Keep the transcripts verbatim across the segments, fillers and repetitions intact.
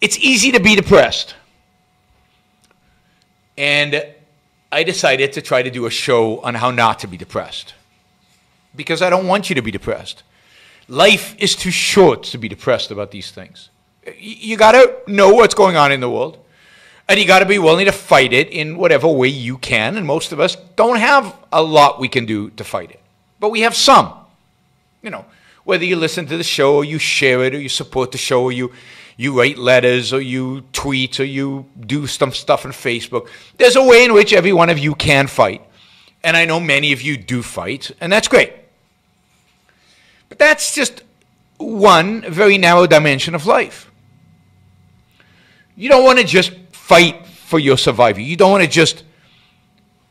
It's easy to be depressed. And I decided to try to do a show on how not to be depressed, because I don't want you to be depressed. Life is too short to be depressed about these things. You got to know what's going on in the world, and you got to be willing to fight it in whatever way you can. And most of us don't have a lot we can do to fight it, but we have some. You know, whether you listen to the show or you share it or you support the show or you... you write letters, or you tweet, or you do some stuff on Facebook. There's a way in which every one of you can fight. And I know many of you do fight, and that's great. But that's just one very narrow dimension of life. You don't want to just fight for your survival. You don't want to just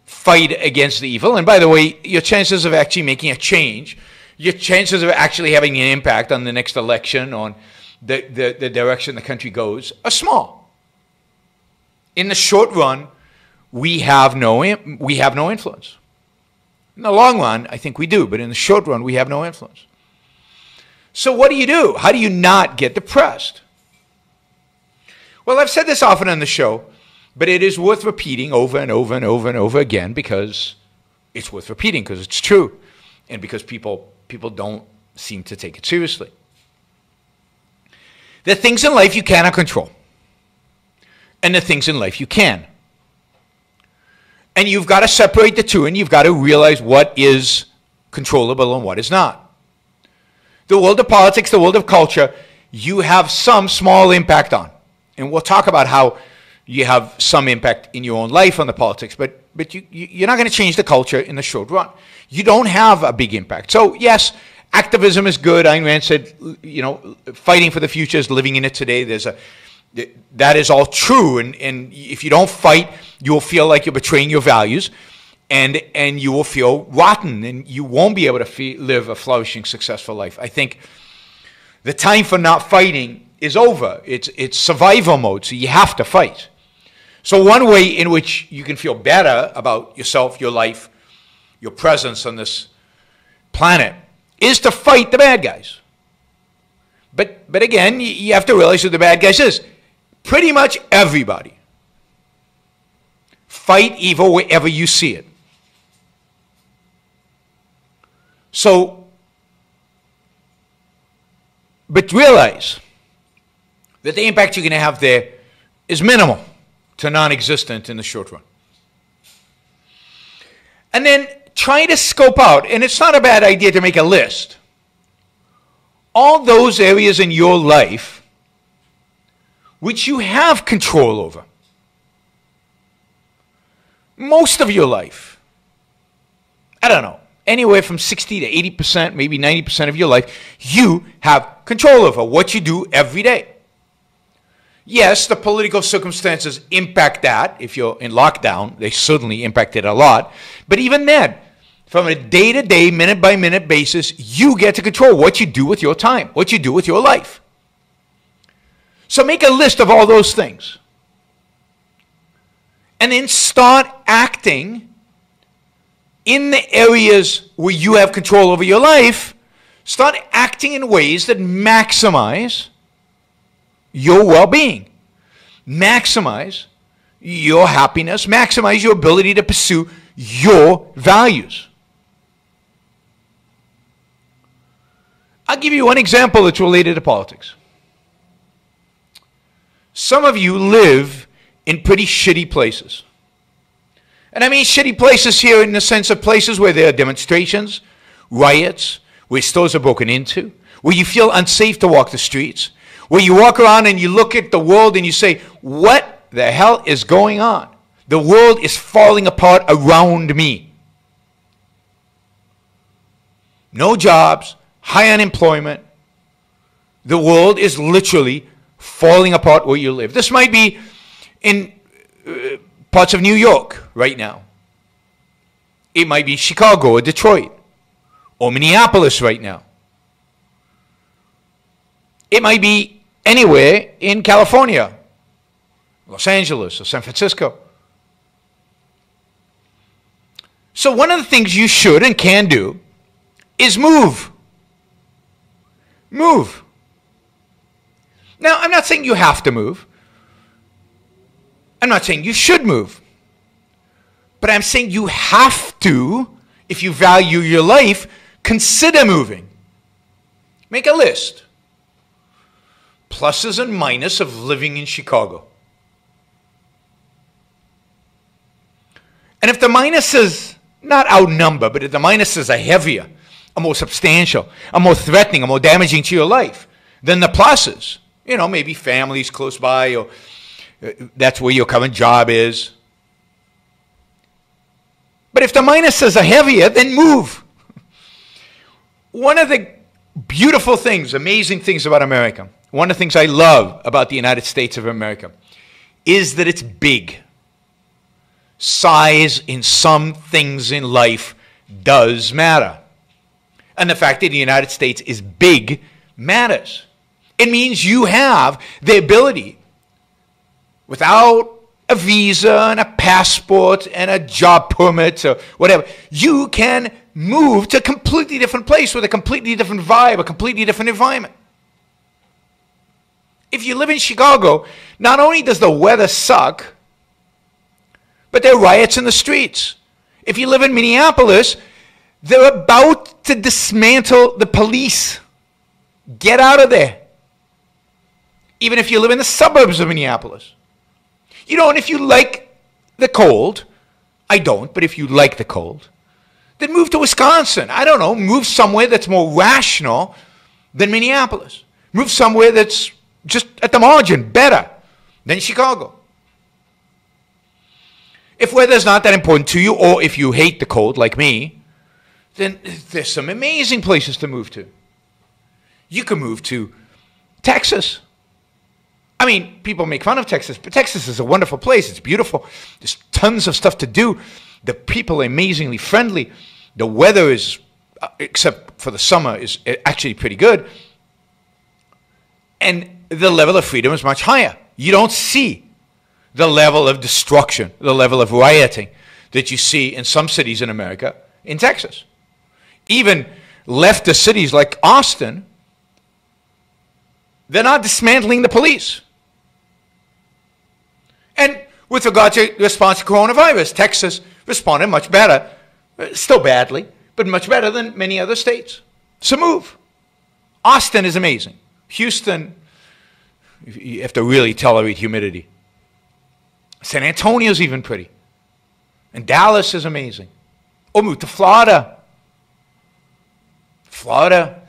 fight against the evil. And by the way, your chances of actually making a change, your chances of actually having an impact on the next election, on The, the, the direction the country goes, are small. In the short run, we have no, we have no influence. In the long run, I think we do, but in the short run, we have no influence. So what do you do? How do you not get depressed? Well, I've said this often on the show, but it is worth repeating over and over and over and over again, because it's worth repeating, because it's true, and because people, people don't seem to take it seriously. There are things in life you cannot control, and there are things in life you can. And you've got to separate the two, and you've got to realize what is controllable and what is not. The world of politics, the world of culture, you have some small impact on. And we'll talk about how you have some impact in your own life on the politics, but, but you, you're not going to change the culture in the short run. You don't have a big impact. So, yes, activism is good. Ayn Rand said, you know, fighting for the future is living in it today. There's a, that is all true. And, and if you don't fight, you will feel like you're betraying your values, and, and you will feel rotten, and you won't be able to fe- live a flourishing, successful life. I think the time for not fighting is over. It's, it's survival mode, so you have to fight. So one way in which you can feel better about yourself, your life, your presence on this planet, is to fight the bad guys. But, but again, you have to realize who the bad guys is. Pretty much everybody. Fight evil wherever you see it. So, but realize that the impact you're going to have there is minimal to non-existent in the short run. And then try to scope out, and it's not a bad idea to make a list, all those areas in your life which you have control over. Most of your life. I don't know, anywhere from sixty to eighty percent, maybe ninety percent of your life, you have control over what you do every day. Yes, the political circumstances impact that. If you're in lockdown, they certainly impact it a lot. But even then, from a day-to-day, minute-by-minute basis, you get to control what you do with your time, what you do with your life. So make a list of all those things. And then start acting in the areas where you have control over your life. Start acting in ways that maximize your well-being, maximize your happiness, maximize your ability to pursue your values. I'll give you one example that's related to politics. Some of you live in pretty shitty places. And I mean shitty places here in the sense of places where there are demonstrations, riots, where stores are broken into, where you feel unsafe to walk the streets, where you walk around and you look at the world and you say, what the hell is going on? The world is falling apart around me. No jobs, high unemployment. The world is literally falling apart where you live. This might be in uh, parts of New York right now. It might be Chicago or Detroit or Minneapolis right now. It might be anywhere in California, Los Angeles, or San Francisco. So one of the things you should and can do is move. Move. Now, I'm not saying you have to move. I'm not saying you should move. But I'm saying you have to, if you value your life, consider moving. Make a list. Pluses and minuses of living in Chicago. And if the minuses, not outnumber, but if the minuses are heavier, are more substantial, are more threatening, are more damaging to your life than the pluses, you know, maybe families close by, or that's where your current job is. But if the minuses are heavier, then move. One of the beautiful things, amazing things about America, one of the things I love about the United States of America is that it's big. Size in some things in life does matter. And the fact that the United States is big matters. It means you have the ability, without a visa and a passport and a job permit or whatever, you can move to a completely different place with a completely different vibe, a completely different environment. If you live in Chicago, not only does the weather suck, but there are riots in the streets. If you live in Minneapolis, they're about to dismantle the police. Get out of there. Even if you live in the suburbs of Minneapolis. You know, and if you like the cold, I don't, but if you like the cold, then move to Wisconsin. I don't know, move somewhere that's more rational than Minneapolis. Move somewhere that's just at the margin, better than Chicago. If weather's not that important to you, or if you hate the cold like me, then there's some amazing places to move to. You can move to Texas. I mean, people make fun of Texas, but Texas is a wonderful place. It's beautiful. There's tons of stuff to do. The people are amazingly friendly. The weather is, except for the summer, is actually pretty good. And the level of freedom is much higher. You don't see the level of destruction, the level of rioting that you see in some cities in America, in Texas. Even leftist cities like Austin, they're not dismantling the police. And with regard to response to coronavirus, Texas responded much better, still badly, but much better than many other states. So move. Austin is amazing. Houston, you have to really tolerate humidity. San Antonio's even pretty. And Dallas is amazing. Or move to Florida. Florida,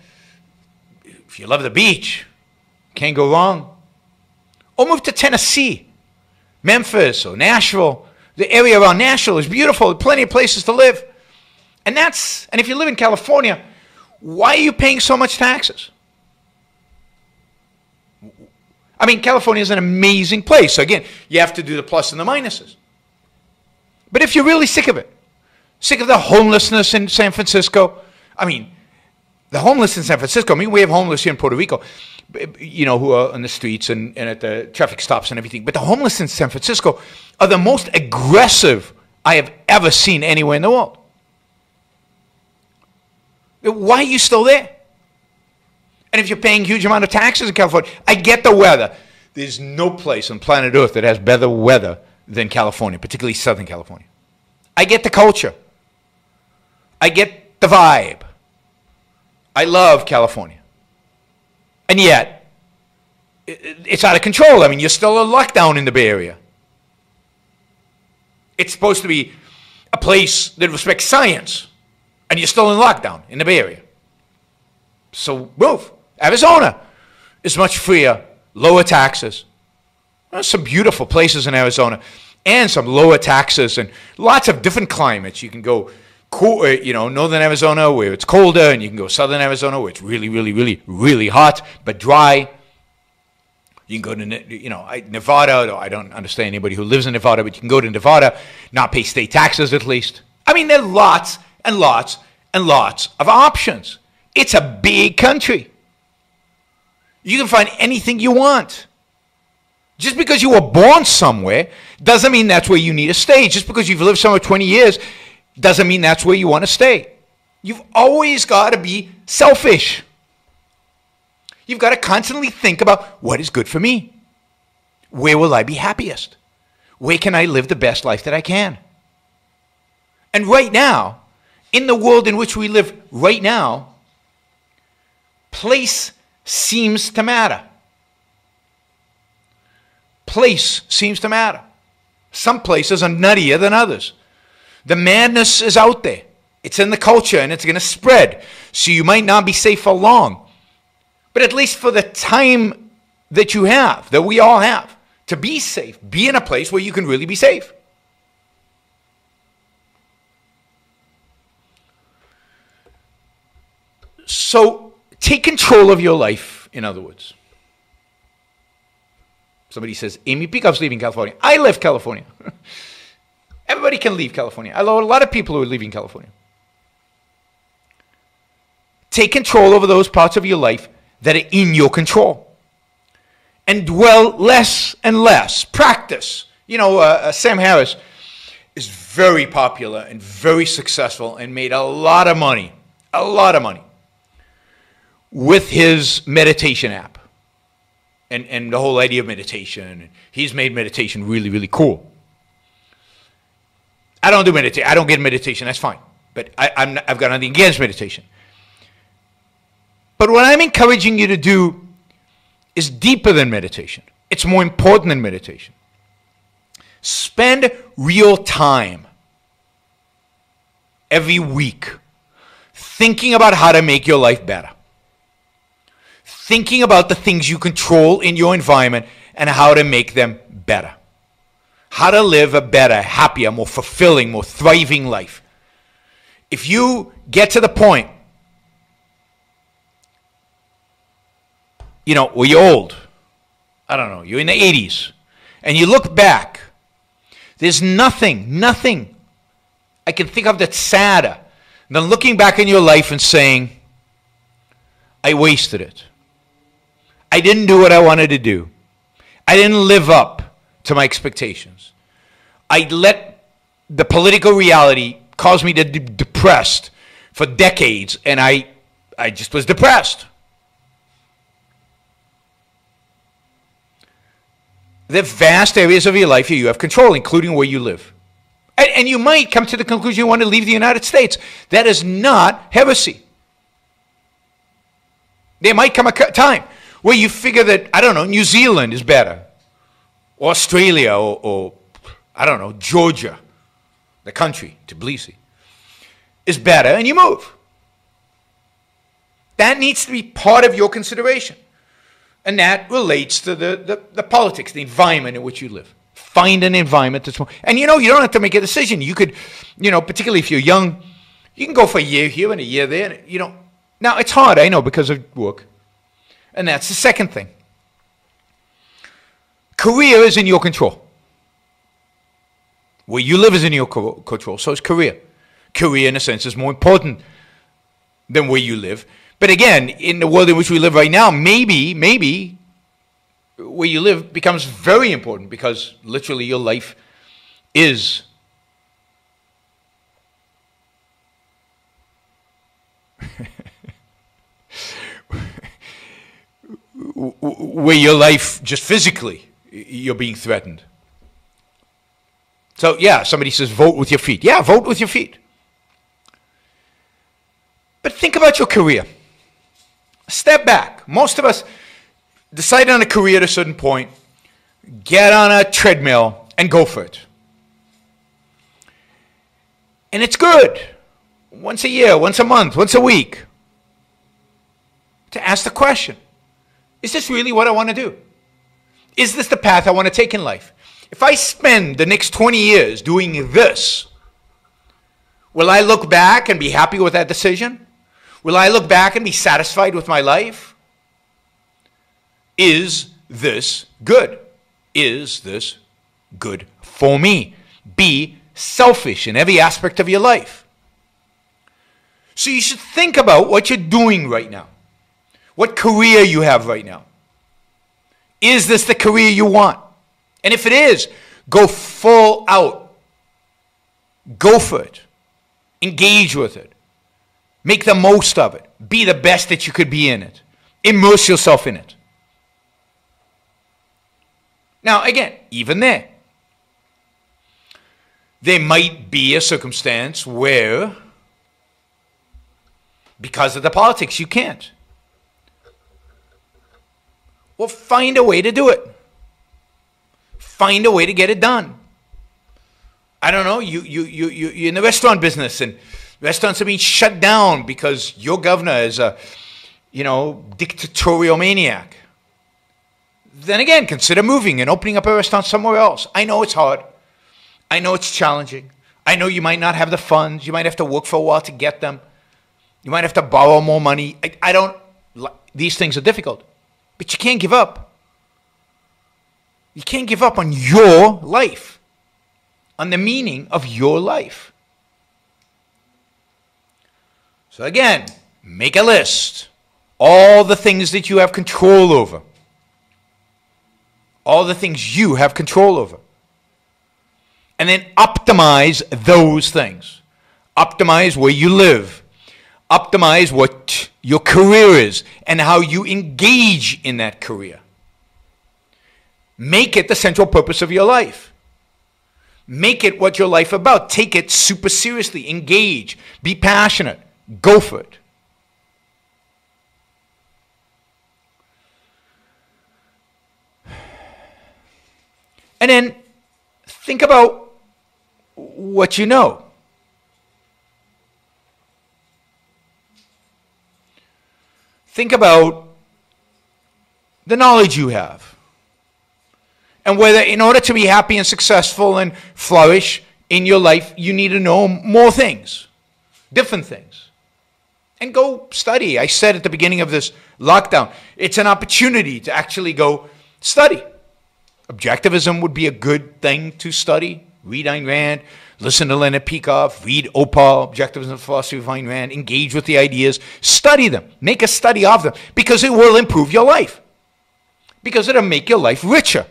if you love the beach, can't go wrong. Or move to Tennessee, Memphis or Nashville. The area around Nashville is beautiful. Plenty of places to live. And that's, and if you live in California, why are you paying so much taxes? I mean, California is an amazing place. So again, you have to do the plus and the minuses. But if you're really sick of it, sick of the homelessness in San Francisco, I mean, the homeless in San Francisco, I mean, we have homeless here in Puerto Rico, you know, who are on the streets and, and at the traffic stops and everything. But the homeless in San Francisco are the most aggressive I have ever seen anywhere in the world. Why are you still there? And if you're paying a huge amount of taxes in California, I get the weather. There's no place on planet Earth that has better weather than California, particularly Southern California. I get the culture. I get the vibe. I love California. And yet, it's out of control. I mean, you're still in lockdown in the Bay Area. It's supposed to be a place that respects science, and you're still in lockdown in the Bay Area. So move. Arizona is much freer, lower taxes. There's some beautiful places in Arizona and some lower taxes and lots of different climates. You can go cool, you know, northern Arizona where it's colder, and you can go southern Arizona where it's really, really, really, really hot but dry. You can go to, you know, Nevada. I don't understand anybody who lives in Nevada, but you can go to Nevada, not pay state taxes at least. I mean, there are lots and lots and lots of options. It's a big country. You can find anything you want. Just because you were born somewhere doesn't mean that's where you need to stay. Just because you've lived somewhere twenty years doesn't mean that's where you want to stay. You've always got to be selfish. You've got to constantly think about what is good for me. Where will I be happiest? Where can I live the best life that I can? And right now, in the world in which we live right now, place seems to matter. Place seems to matter. Some places are nuttier than others. The madness is out there. It's in the culture and it's going to spread. So you might not be safe for long. But at least for the time that you have, that we all have, to be safe, be in a place where you can really be safe. So take control of your life, in other words. Somebody says, Amy Pikoff's leaving California. I left California. Everybody can leave California. I know a lot of people who are leaving California. Take control over those parts of your life that are in your control. And dwell less and less. Practice. You know, uh, uh, Sam Harris is very popular and very successful and made a lot of money, a lot of money, with his meditation app. And, and the whole idea of meditation. He's made meditation really, really cool. I don't do meditation. I don't get meditation. That's fine. But I, I'm not, I've got nothing against meditation. But what I'm encouraging you to do is deeper than meditation. It's more important than meditation. Spend real time every week thinking about how to make your life better. Thinking about the things you control in your environment and how to make them better. How to live a better, happier, more fulfilling, more thriving life. If you get to the point, you know, well, you're old. I don't know, you're in the eighties. And you look back, there's nothing, nothing I can think of that's sadder than looking back in your life and saying, I wasted it. I didn't do what I wanted to do. I didn't live up to my expectations. I let the political reality cause me to be depressed for decades, and I, I just was depressed. There are vast areas of your life that you have control, including where you live. And, and you might come to the conclusion you want to leave the United States. That is not heresy. There might come a time where you figure that, I don't know, New Zealand is better, or Australia, or, or I don't know, Georgia, the country, Tbilisi, is better, and you move. That needs to be part of your consideration. And that relates to the, the, the politics, the environment in which you live. Find an environment that's more, and you know, you don't have to make a decision. You could, you know, particularly if you're young, you can go for a year here and a year there, and, you know. Now, it's hard, I know, because of work. And that's the second thing. Career is in your control. Where you live is in your co control, so is career. Career, in a sense, is more important than where you live. But again, in the world in which we live right now, maybe, maybe, where you live becomes very important because literally your life is where your life, just physically, you're being threatened. So, yeah, somebody says, vote with your feet. Yeah, vote with your feet. But think about your career. Step back. Most of us decide on a career at a certain point, get on a treadmill, and go for it. And it's good. Once a year, once a month, once a week. To ask the question. Is this really what I want to do? Is this the path I want to take in life? If I spend the next twenty years doing this, will I look back and be happy with that decision? Will I look back and be satisfied with my life? Is this good? Is this good for me? Be selfish in every aspect of your life. So you should think about what you're doing right now. What career you have right now. Is this the career you want? And if it is, go full out. Go for it. Engage with it. Make the most of it. Be the best that you could be in it. immerse yourself in it. Now, again, even there, there might be a circumstance where, because of the politics, you can't. Well, find a way to do it. Find a way to get it done. I don't know, you, you, you, you, you're in the restaurant business, and restaurants are being shut down because your governor is a, you know, dictatorial maniac. Then again, consider moving and opening up a restaurant somewhere else. I know it's hard. I know it's challenging. I know you might not have the funds. You might have to work for a while to get them. You might have to borrow more money. I, I don't, these things are difficult, but you can't give up. You can't give up on your life, on the meaning of your life. So again, make a list. All the things that you have control over. All the things you have control over. And then optimize those things. Optimize where you live. Optimize what your career is and how you engage in that career. Make it the central purpose of your life. Make it what your life is about. Take it super seriously. Engage. Be passionate. Go for it. And then think about what you know. Think about the knowledge you have. And whether in order to be happy and successful and flourish in your life, you need to know more things, different things. And go study. I said at the beginning of this lockdown, it's an opportunity to actually go study. Objectivism would be a good thing to study. Read Ayn Rand, listen to Leonard Peikoff, read Opal, Objectivism, Philosophy of Ayn Rand, engage with the ideas, study them, make a study of them, because it will improve your life, because it'll make your life richer,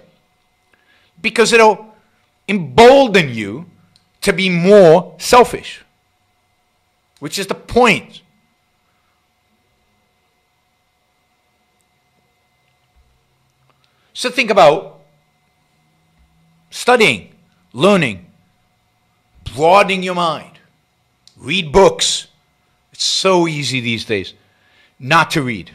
because it'll embolden you to be more selfish, which is the point. So think about studying, learning, broadening your mind. Read books. It's so easy these days not to read.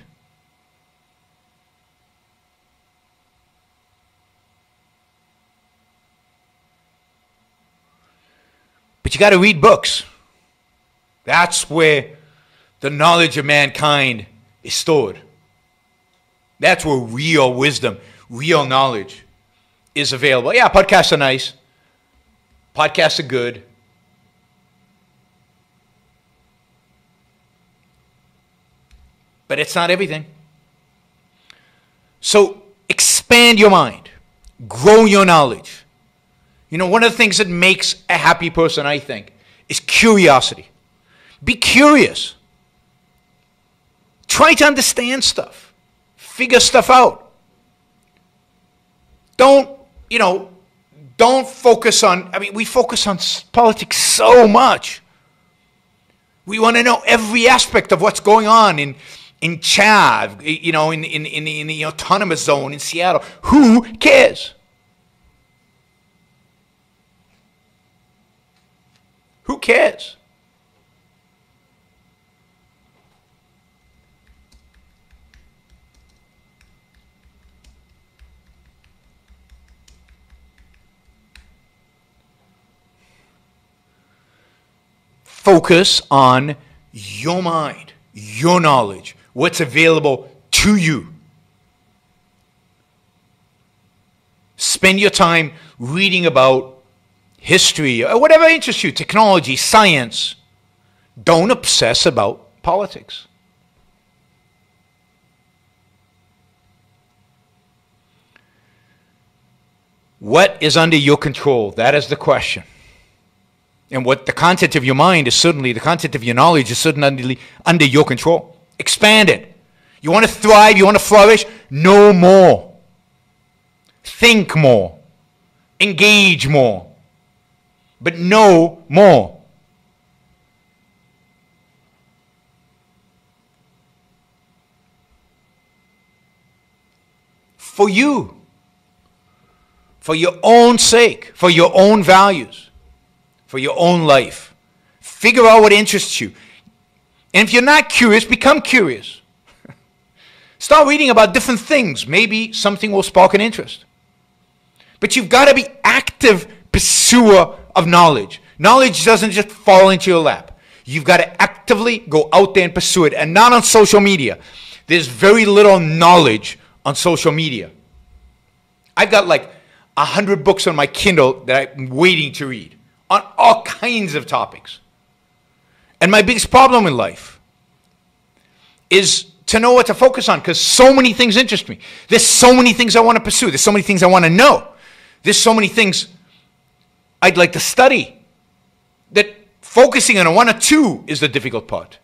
But you got to read books. That's where the knowledge of mankind is stored. That's where real wisdom, real knowledge is available. Yeah, podcasts are nice. Podcasts are good. But it's not everything. So expand your mind. Grow your knowledge. You know, one of the things that makes a happy person, I think, is curiosity. Be curious. Try to understand stuff. Figure stuff out. Don't You know, don't focus on, I mean, we focus on politics so much. We want to know every aspect of what's going on in, in Chad, you know, in, in, in, the, in the autonomous zone in Seattle. Who cares? Who cares? Focus on your mind, your knowledge, what's available to you. Spend your time reading about history, or whatever interests you, technology, science. Don't obsess about politics. What is under your control? That is the question. And what the content of your mind is certainly, the content of your knowledge is certainly under your control. Expand it. You want to thrive, you want to flourish? Know more. Think more. Engage more. But know more. for you, for your own sake, for your own values, for your own life. Figure out what interests you. And if you're not curious, become curious. Start reading about different things. Maybe something will spark an interest. But you've got to be active pursuer of knowledge. Knowledge doesn't just fall into your lap. You've got to actively go out there and pursue it, and not on social media. There's very little knowledge on social media. I've got like a hundred books on my Kindle that I'm waiting to read on all kinds of topics. And my biggest problem in life is to know what to focus on, because so many things interest me. There's so many things I want to pursue. There's so many things I want to know. There's so many things I'd like to study that focusing on one or two is the difficult part.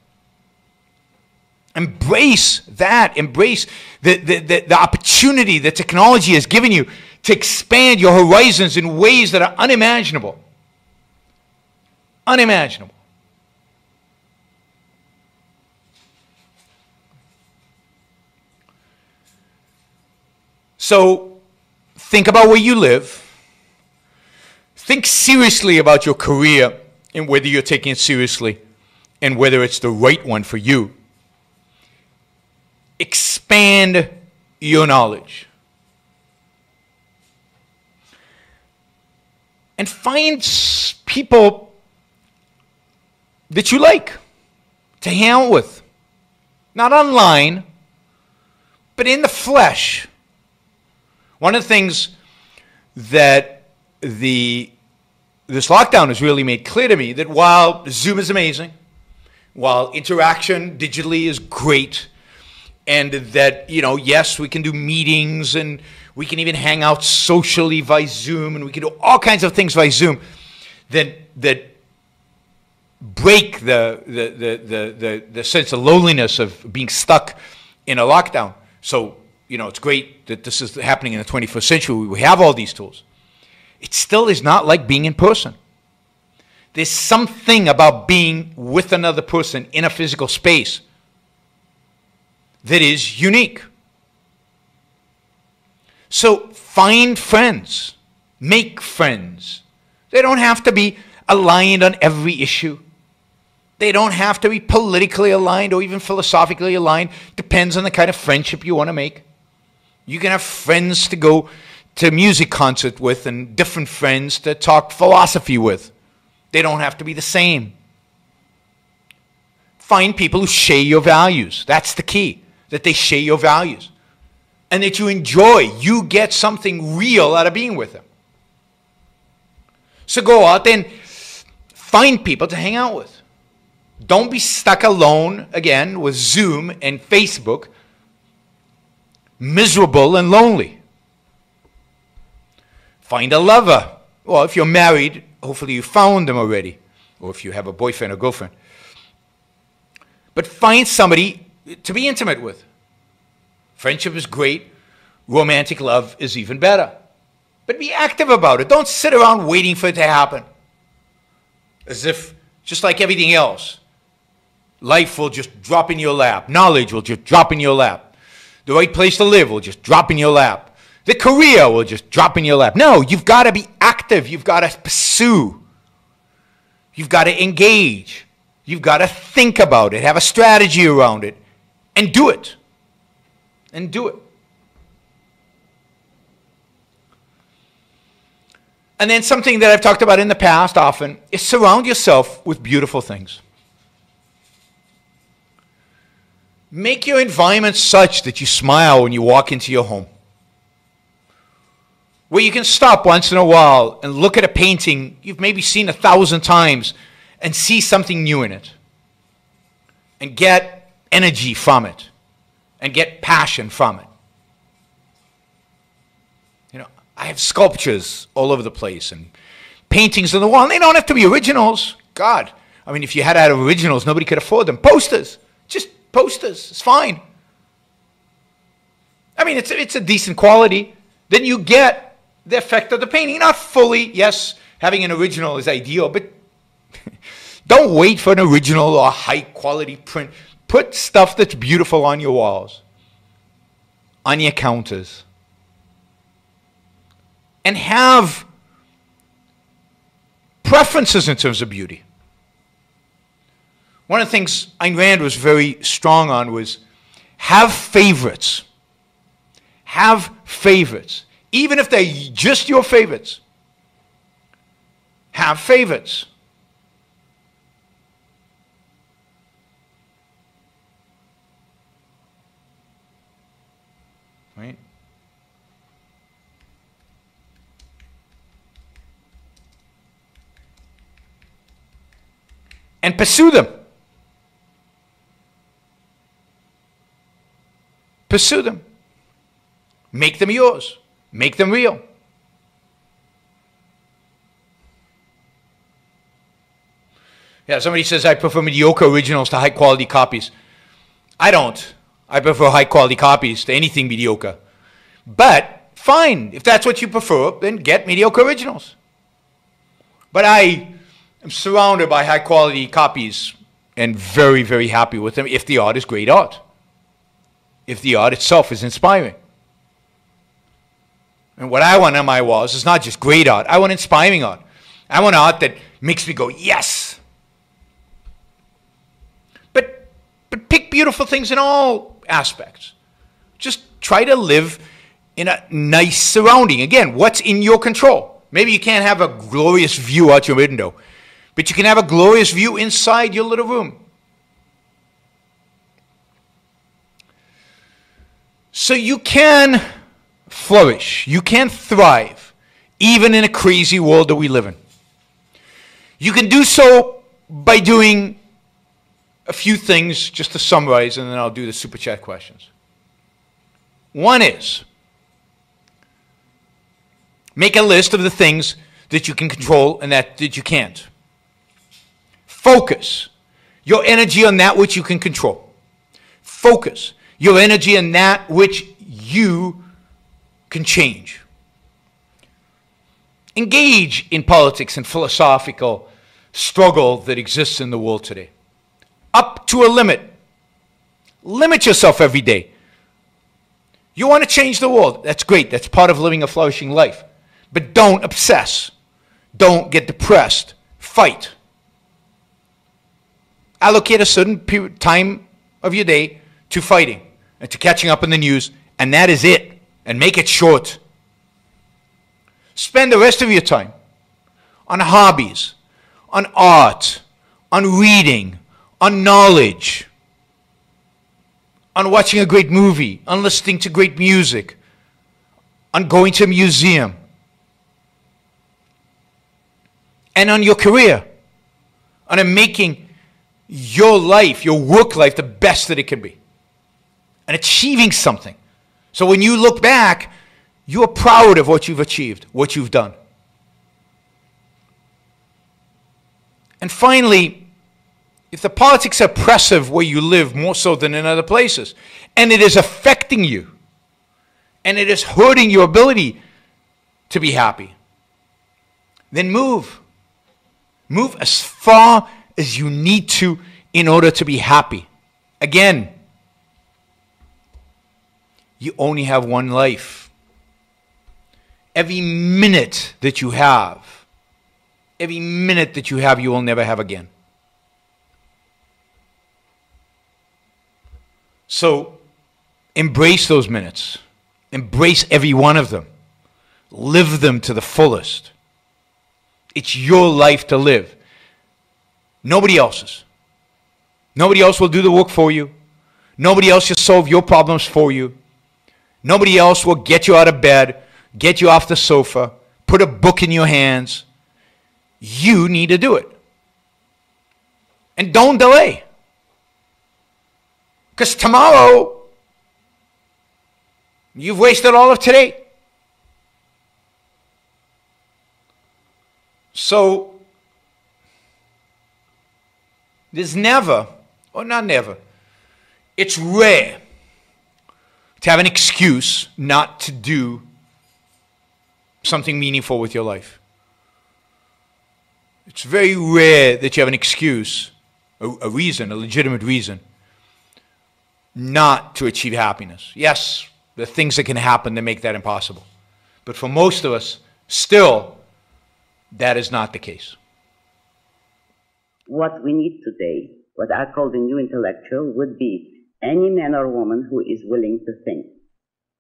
Embrace that. Embrace the, the, the, the opportunity that technology has given you to expand your horizons in ways that are unimaginable. Unimaginable. So think about where you live. Think seriously about your career and whether you're taking it seriously and whether it's the right one for you. Expand your knowledge. And find people that you like to hang out with. Not online, but in the flesh. One of the things that the, this lockdown has really made clear to me, that while Zoom is amazing, while interaction digitally is great, and that, you know, yes, we can do meetings and we can even hang out socially via Zoom, and we can do all kinds of things via Zoom that, that break the, the, the, the, the, the sense of loneliness of being stuck in a lockdown. So, you know, it's great that this is happening in the twenty-first century. We have all these tools. It still is not like being in person. There's something about being with another person in a physical space that is unique. So find friends. Make friends. They don't have to be aligned on every issue. They don't have to be politically aligned or even philosophically aligned. Depends on the kind of friendship you want to make. You can have friends to go to music concert with, and different friends to talk philosophy with. They don't have to be the same. Find people who share your values. That's the key, that they share your values. And that you enjoy, you get something real out of being with them. So go out and find people to hang out with. Don't be stuck alone, again, with Zoom and Facebook. Miserable and lonely. Find a lover. Well, if you're married, hopefully you found them already, or if you have a boyfriend or girlfriend. But find somebody to be intimate with. Friendship is great. Romantic love is even better. But be active about it. Don't sit around waiting for it to happen. As if, just like everything else, life will just drop in your lap. Knowledge will just drop in your lap. The right place to live will just drop in your lap. The career will just drop in your lap. No, you've got to be active. You've got to pursue. You've got to engage. You've got to think about it, have a strategy around it, and do it. And do it. And then something that I've talked about in the past often is surround yourself with beautiful things. Make your environment such that you smile when you walk into your home. Where you can stop once in a while and look at a painting you've maybe seen a thousand times and see something new in it. And get energy from it. And get passion from it. You know, I have sculptures all over the place and paintings on the wall. And they don't have to be originals. God, I mean, if you had had originals, nobody could afford them. Posters. Just posters, it's fine. I mean, it's, it's a decent quality. Then you get the effect of the painting. Not fully, yes, having an original is ideal, but don't wait for an original or high quality print. Put stuff that's beautiful on your walls, on your counters, and have preferences in terms of beauty. One of the things Ayn Rand was very strong on was have favorites. Have favorites. Even if they're just your favorites. Have favorites. Right? And pursue them. Pursue them. Make them yours. Make them real. Yeah, somebody says, I prefer mediocre originals to high-quality copies. I don't. I prefer high-quality copies to anything mediocre. But, fine. If that's what you prefer, then get mediocre originals. But I am surrounded by high-quality copies and very, very happy with them if the art is great art. If the art itself is inspiring. And what I want on my walls is not just great art. I want inspiring art. I want art that makes me go, yes. But, but pick beautiful things in all aspects. Just try to live in a nice surrounding. Again, what's in your control? Maybe you can't have a glorious view out your window, but you can have a glorious view inside your little room. So you can flourish, you can thrive, even in a crazy world that we live in. You can do so by doing a few things, just to summarize, and then I'll do the super chat questions. One is, make a list of the things that you can control and that, that you can't. Focus your energy on that which you can control. Focus your energy in that which you can change. Engage in politics and philosophical struggle that exists in the world today. Up to a limit. Limit yourself every day. You want to change the world. That's great. That's part of living a flourishing life. But don't obsess. Don't get depressed. Fight. Allocate a certain period, time of your day to fighting. And to catching up on the news, and that is it. And make it short. Spend the rest of your time on hobbies, on art, on reading, on knowledge, on watching a great movie, on listening to great music, on going to a museum, and on your career, on making your life, your work life, the best that it can be. And achieving something. So when you look back, you are proud of what you've achieved, what you've done. And finally, if the politics are oppressive where you live more so than in other places, and it is affecting you, and it is hurting your ability to be happy, then move. Move as far as you need to in order to be happy. Again, you only have one life. Every minute that you have, every minute that you have, you will never have again. So embrace those minutes. Embrace every one of them. Live them to the fullest. It's your life to live. Nobody else's. Nobody else will do the work for you. Nobody else will solve your problems for you. Nobody else will get you out of bed, get you off the sofa, put a book in your hands. You need to do it. And don't delay. Because tomorrow, you've wasted all of today. So, there's never, or not never, it's rare to have an excuse not to do something meaningful with your life. It's very rare that you have an excuse, a, a reason, a legitimate reason, not to achieve happiness. Yes, there are things that can happen that make that impossible. But for most of us, Still, that is not the case. What we need today, what I call the new intellectual, would be any man or woman who is willing to think.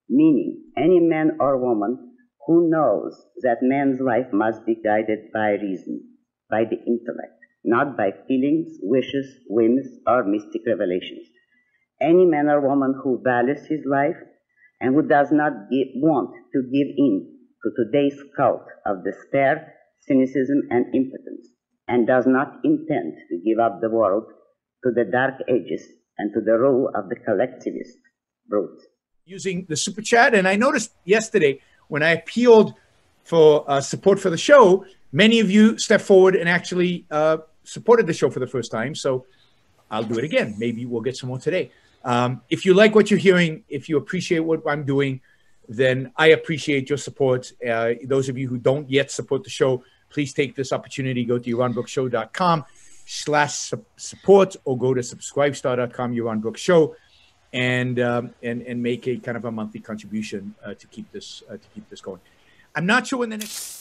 Meaning, any man or woman who knows that man's life must be guided by reason, by the intellect, not by feelings, wishes, whims, or mystic revelations. Any man or woman who values his life and who does not give, want to give in to today's cult of despair, cynicism, and impotence, and does not intend to give up the world to the dark ages and to the rule of the collectivist brute. Using the Super Chat, and I noticed yesterday when I appealed for uh, support for the show, many of you stepped forward and actually uh, supported the show for the first time, so I'll do it again. Maybe we'll get some more today. Um, if you like what you're hearing, if you appreciate what I'm doing, then I appreciate your support. Uh, those of you who don't yet support the show, please take this opportunity. Go to yaron brook show dot com slash support, or go to subscribestar dot com, Yaron Brook Show, and, um, and, and make a kind of a monthly contribution uh, to, keep this, uh, to keep this going. I'm not sure when the next...